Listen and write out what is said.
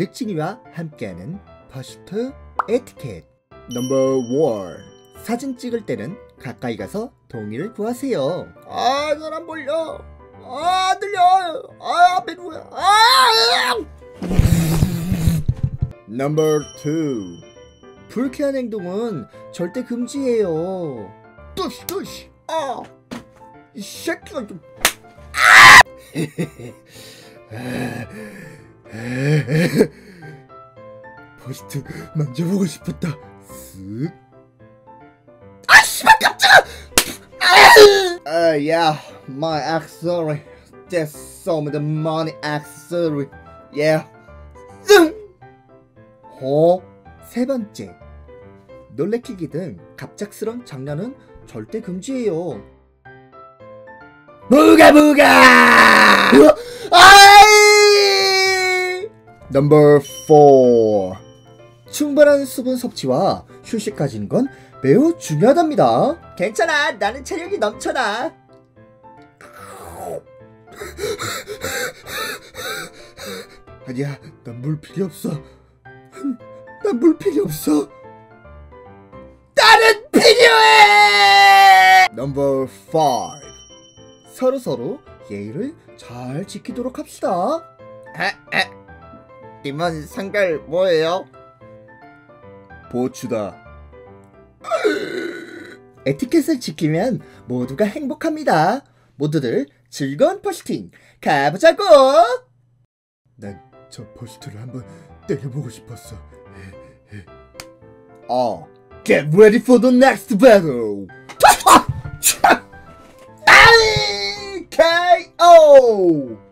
늑진이와 함께하는 퍼스트 에티켓 넘버 1. 사진 찍을 때는 가까이 가서 동의를 구하세요. 아, 눈 안 보여. 아, 안 들려. 아, 앞에 누구야. 아! 넘버 2. 불쾌한 행동은 절대 금지예요. 뚜시. 아, 이 새끼가 좀. 아! 퍼스트 만져보고 싶었다. 쓱. 아, 씨발, 깜짝아! Yeah, my accessory. That's some of the money accessory. Yeah. 세 번째. 놀래키기 등 갑작스런 장난은 절대 금지예요. 무가무가! 넘버 4. 충분한 수분 섭취와 휴식 가지는 건 매우 중요하답니다. 괜찮아, 나는 체력이 넘쳐나. 아니야, 난 물 필요 없어. 난 물 필요 없어. 나는 필요해. 넘버 5. 서로서로 예의를 잘 지키도록 합시다. 이만 상갈 뭐예요? 보추다. 에티켓을 지키면 모두가 행복합니다. 모두들 즐거운 퍼스팅 가보자고. 난 저 퍼스트를 한번 때려보고 싶었어. 어, get ready for the next battle. KO.